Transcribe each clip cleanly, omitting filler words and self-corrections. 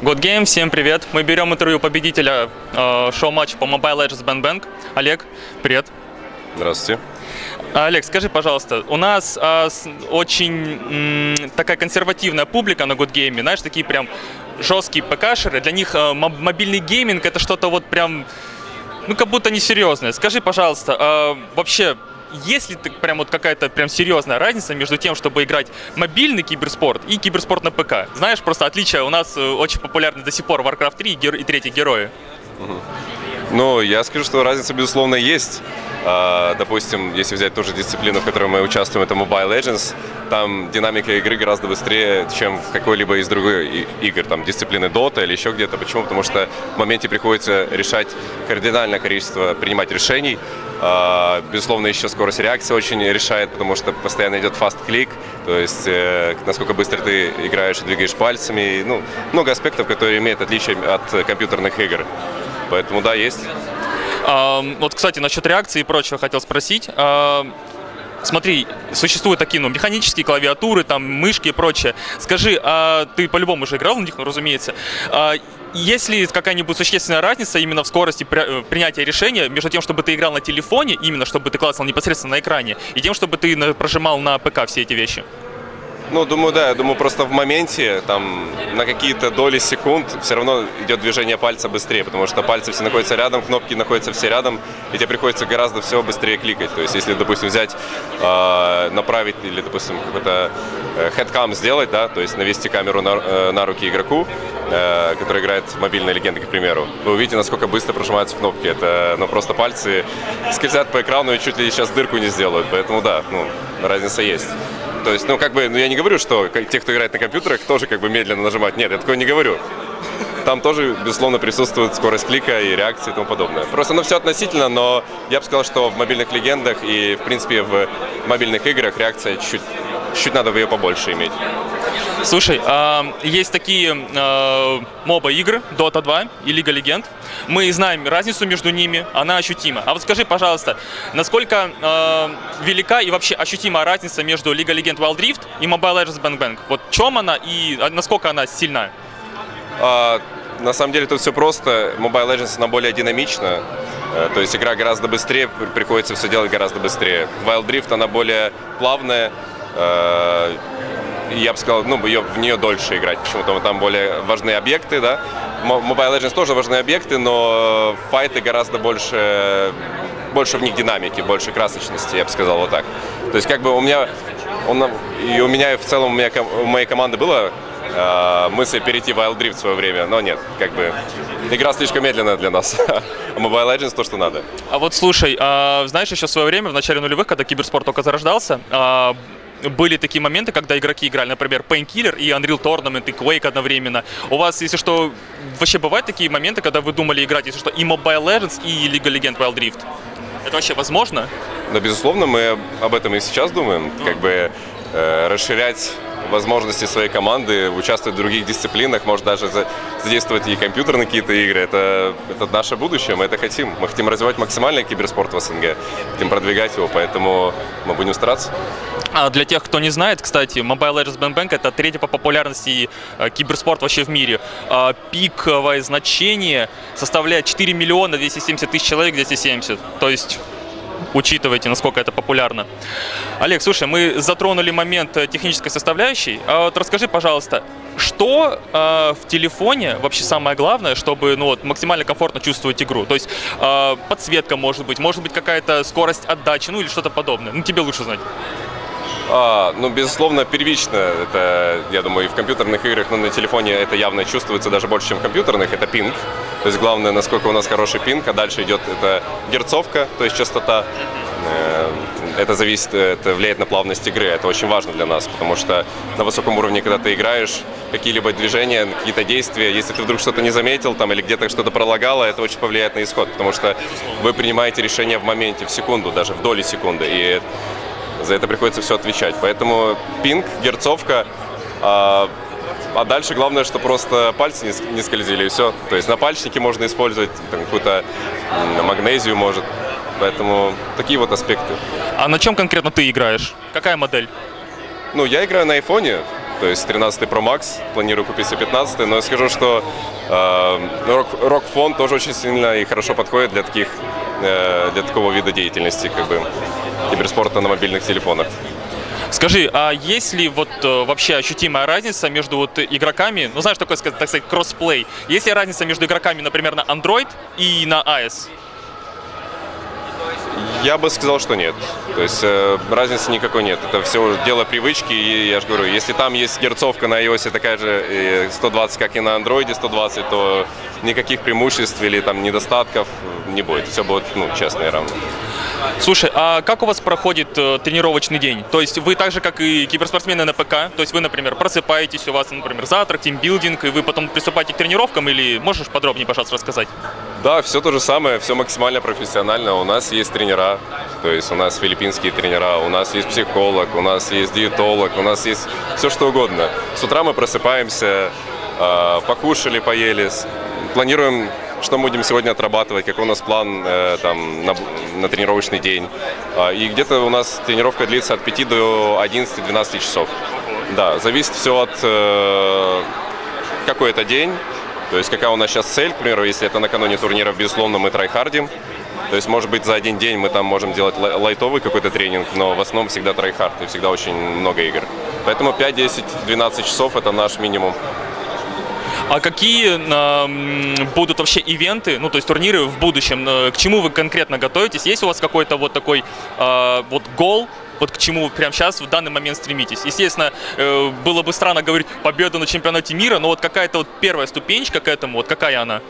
Godgame, всем привет. Мы берем интервью победителя шоу-матча по Mobile Legends Bang Bang. Олег, привет. Здравствуйте. Олег, скажи, пожалуйста, у нас очень такая консервативная публика на Godgame, знаешь, такие прям жесткие ПКшеры, для них мобильный гейминг это что-то вот прям, ну как будто несерьезное. Скажи, пожалуйста, вообще есть ли прям вот какая-то прям серьезная разница между тем, чтобы играть мобильный киберспорт и киберспорт на ПК? Знаешь, просто отличие, у нас очень популярны до сих пор Warcraft 3 и третьи герои. Ну, я скажу, что разница, безусловно, есть. Допустим, если взять ту же дисциплину, в которой мы участвуем, это Mobile Legends, там динамика игры гораздо быстрее, чем в какой-либо из других игр, там, дисциплины Dota или еще где-то. Почему? Потому что в моменте приходится решать кардинальное количество, принимать решений. Безусловно, еще скорость реакции очень решает, потому что постоянно идет фаст-клик, то есть насколько быстро ты играешь и двигаешь пальцами. Ну, много аспектов, которые имеют отличие от компьютерных игр. Поэтому да, есть. Вот, кстати, насчет реакции и прочего хотел спросить. Смотри, существуют такие, ну, механические клавиатуры, там, мышки и прочее. Скажи, ты по-любому уже играл на них, ну, разумеется. Есть ли какая-нибудь существенная разница именно в скорости принятия решения между тем, чтобы ты играл на телефоне, именно чтобы ты клацал непосредственно на экране, и тем, чтобы ты прожимал на ПК все эти вещи? Ну, думаю, да. Я думаю, просто в моменте, там, на какие-то доли секунд все равно идет движение пальца быстрее, потому что пальцы все находятся рядом, кнопки находятся все рядом, и тебе приходится гораздо все быстрее кликать. То есть, если, допустим, взять, направить или, допустим, какой-то headcam сделать, да, то есть навести камеру на руки игроку, который играет в мобильной легенды, к примеру, вы увидите, насколько быстро прожимаются кнопки. Это, ну, просто пальцы скользят по экрану и чуть ли сейчас дырку не сделают. Поэтому, да, ну, разница есть. То есть, ну, как бы, ну, я не говорю, что те, кто играет на компьютерах, тоже как бы медленно нажимать. Нет, я такое не говорю. Там тоже, безусловно, присутствует скорость клика и реакции и тому подобное. Просто, ну, все относительно, но я бы сказал, что в мобильных легендах и, в принципе, в мобильных играх реакция чуть-чуть надо ее побольше иметь. Слушай, есть такие моба-игры, Dota 2 и League of Legends. Мы знаем разницу между ними, она ощутима. А вот скажи, пожалуйста, насколько велика и вообще ощутима разница между League of Legends Wild Rift и Mobile Legends Bang Bang? Вот в чем она и насколько она сильна? На самом деле тут все просто. Mobile Legends она более динамична. То есть игра гораздо быстрее, приходится все делать гораздо быстрее. Wild Rift она более плавная. Я бы сказал, ну, в нее дольше играть, почему-то там более важны объекты, да. Mobile Legends тоже важны объекты, но файты гораздо больше в них динамики, больше красочности, я бы сказал вот так. То есть как бы у меня, и у меня в целом, у моей команды была мысль перейти в Wild Rift в свое время, но нет, как бы игра слишком медленная для нас. Mobile Legends то, что надо. А вот слушай, знаешь, еще в свое время, в начале нулевых, когда киберспорт только зарождался, были такие моменты, когда игроки играли, например, Painkiller и Unreal Tournament, и Quake одновременно. У вас, если что, вообще бывают такие моменты, когда вы думали играть, если что, и Mobile Legends, и League of Legends Wild Rift? Это вообще возможно? Да, безусловно, мы об этом и сейчас думаем. Как бы расширять возможности своей команды, участвовать в других дисциплинах, может даже задействовать и компьютерные какие-то игры. Это наше будущее, мы это хотим. Мы хотим развивать максимально киберспорт в СНГ, хотим продвигать его, поэтому мы будем стараться. А для тех, кто не знает, кстати, Mobile Legends Bang Bang — это третий по популярности киберспорт вообще в мире. Пиковое значение составляет 4 миллиона 270 тысяч человек, 270. То есть учитывайте, насколько это популярно. Олег, слушай, мы затронули момент технической составляющей. А вот расскажи, пожалуйста, что в телефоне вообще самое главное, чтобы, ну, вот, максимально комфортно чувствовать игру? То есть подсветка может быть какая-то скорость отдачи, ну или что-то подобное. Ну, тебе лучше знать. Ну, безусловно, первично, это, я думаю, и в компьютерных играх, но на телефоне это явно чувствуется даже больше, чем в компьютерных, это пинг. То есть главное, насколько у нас хороший пинг, а дальше идет это герцовка, то есть частота. Это зависит, это влияет на плавность игры, это очень важно для нас, потому что на высоком уровне, когда ты играешь, какие-либо движения, какие-то действия, если ты вдруг что-то не заметил там или где-то что-то пролагало, это очень повлияет на исход, потому что вы принимаете решение в моменте, в секунду, даже в доли секунды, и за это приходится все отвечать. Поэтому пинг, герцовка, а дальше главное, что просто пальцы не скользили, и все. То есть напальчники можно использовать, какую-то магнезию может. Поэтому такие вот аспекты. А на чем конкретно ты играешь? Какая модель? Ну, я играю на айфоне. то есть 13 Pro Max, планирую купить и 15, но я скажу, что рок-фон тоже очень сильно и хорошо подходит для таких, для такого вида деятельности, как бы, киберспорта на мобильных телефонах. Скажи, а есть ли вот вообще ощутимая разница между вот игроками, ну знаешь, такой, так сказать, кроссплей, есть ли разница между игроками, например, на Android и на iOS? Я бы сказал, что нет. То есть разницы никакой нет. Это все дело привычки. И я же говорю, если там есть герцовка на iOS такая же 120, как и на Android 120, то никаких преимуществ или там недостатков не будет. Все будет, ну, честно и равно. Слушай, а как у вас проходит тренировочный день? То есть вы так же, как и киберспортсмены на ПК, то есть вы, например, просыпаетесь, у вас, например, завтрак, тимбилдинг, и вы потом приступаете к тренировкам, или можешь подробнее, пожалуйста, рассказать? Да, все то же самое, все максимально профессионально. У нас есть тренера, то есть у нас филиппинские тренера, у нас есть психолог, у нас есть диетолог, у нас есть все что угодно. С утра мы просыпаемся, покушали, поели, планируем, что мы будем сегодня отрабатывать, какой у нас план там, на тренировочный день. И где-то у нас тренировка длится от 5 до 11-12 часов. Да, зависит все от какой это день. То есть какая у нас сейчас цель, к примеру, если это накануне турниров, безусловно, мы трайхардим. То есть, может быть, за один день мы там можем делать лайтовый какой-то тренинг, но в основном всегда трайхард и всегда очень много игр. Поэтому 5, 10, 12 часов – это наш минимум. А какие будут вообще ивенты, ну, то есть турниры в будущем? К чему вы конкретно готовитесь? Есть у вас какой-то вот такой вот гол? Вот к чему вы прямо сейчас, в данный момент стремитесь? Естественно, было бы странно говорить победу на чемпионате мира, но вот какая-то вот первая ступенечка к этому, вот какая она?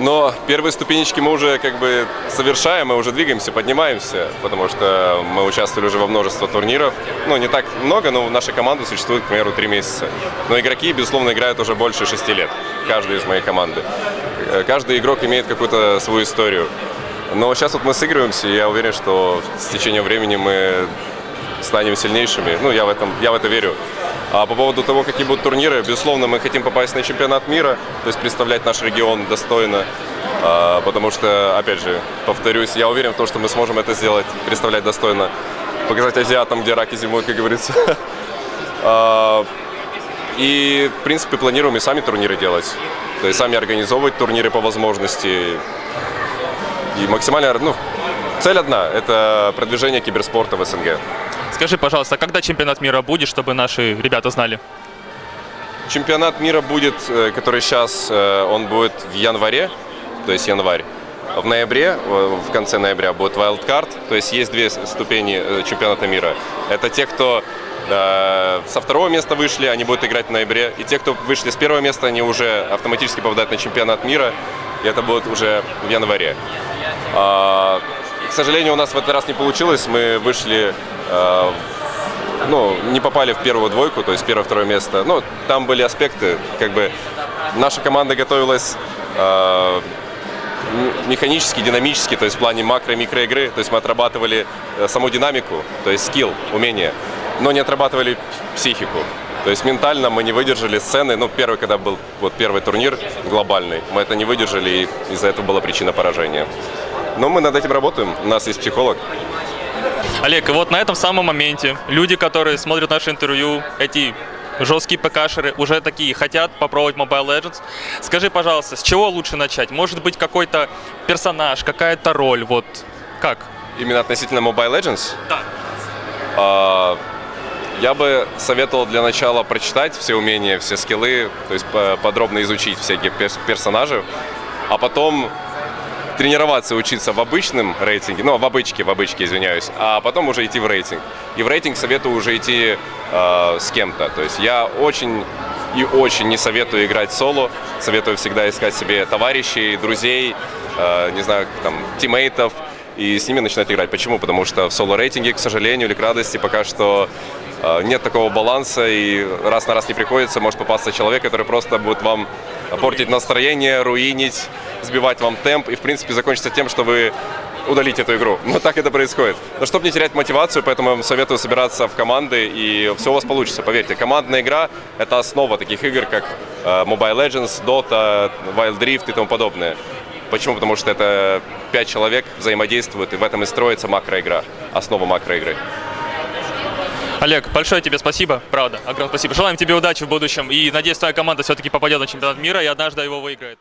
Но первые ступенечки мы уже как бы совершаем, мы уже двигаемся, поднимаемся, потому что мы участвовали уже во множестве турниров. Ну, не так много, но наша команда существует, к примеру, 3 месяца. Но игроки, безусловно, играют уже больше 6 лет, каждый из моей команды. Каждый игрок имеет какую-то свою историю. Но сейчас вот мы сыгрываемся, и я уверен, что с течением времени мы станем сильнейшими. Ну, я в это верю. А по поводу того, какие будут турниры, безусловно, мы хотим попасть на чемпионат мира, то есть представлять наш регион достойно. Потому что, опять же, повторюсь, я уверен в том, что мы сможем это сделать, представлять достойно. Показать азиатам, где раки зимуют, как говорится. И, в принципе, планируем и сами турниры делать. То есть сами организовывать турниры по возможности. И максимально, ну, цель одна – это продвижение киберспорта в СНГ. Скажи, пожалуйста, а когда чемпионат мира будет, чтобы наши ребята знали? Чемпионат мира будет, который сейчас, он будет в январе, то есть январь. В ноябре, в конце ноября будет wildcard, то есть есть 2 ступени чемпионата мира. Это те, кто со 2-го места вышли, они будут играть в ноябре. И те, кто вышли с 1-го места, они уже автоматически попадают на чемпионат мира. И это будет уже в январе. К сожалению, у нас в этот раз не получилось. Мы вышли, ну, не попали в первую двойку, то есть 1-2 место. Ну, там были аспекты, как бы наша команда готовилась механически, динамически, то есть в плане макро- и микроигры. То есть мы отрабатывали саму динамику, то есть скилл, умение, но не отрабатывали психику. То есть ментально мы не выдержали сцены, ну, первый, когда был вот первый турнир глобальный, мы это не выдержали, и из-за этого была причина поражения. Но мы над этим работаем, у нас есть психолог. Олег, и вот на этом самом моменте люди, которые смотрят наше интервью, эти жесткие ПКшеры, уже такие хотят попробовать Mobile Legends. Скажи, пожалуйста, с чего лучше начать? Может быть, какой-то персонаж, какая-то роль, вот как? Именно относительно Mobile Legends? Да. Я бы советовал для начала прочитать все умения, все скиллы, то есть подробно изучить всякие персонажи, а потом тренироваться, учиться в обычном рейтинге, ну, в обычке, извиняюсь, а потом уже идти в рейтинг. И в рейтинг советую уже идти с кем-то. То есть я очень и очень не советую играть соло, советую всегда искать себе товарищей, друзей, не знаю, там, тиммейтов, и с ними начинать играть. Почему? Потому что в соло-рейтинге, к сожалению или к радости, пока что нет такого баланса, и раз на раз не приходится, может попасться человек, который просто будет вам портить настроение, руинить, сбивать вам темп, и, в принципе, закончится тем, что вы удалите эту игру. Но так это происходит. Но чтобы не терять мотивацию, поэтому я вам советую собираться в команды, и все у вас получится, поверьте. Командная игра – это основа таких игр, как Mobile Legends, Dota, Wild Rift и тому подобное. Почему? Потому что это 5 человек взаимодействуют, и в этом и строится макроигра, основа макроигры. Олег, большое тебе спасибо, правда, огромное спасибо. Желаем тебе удачи в будущем и надеюсь, твоя команда все-таки попадет на чемпионат мира и однажды его выиграет.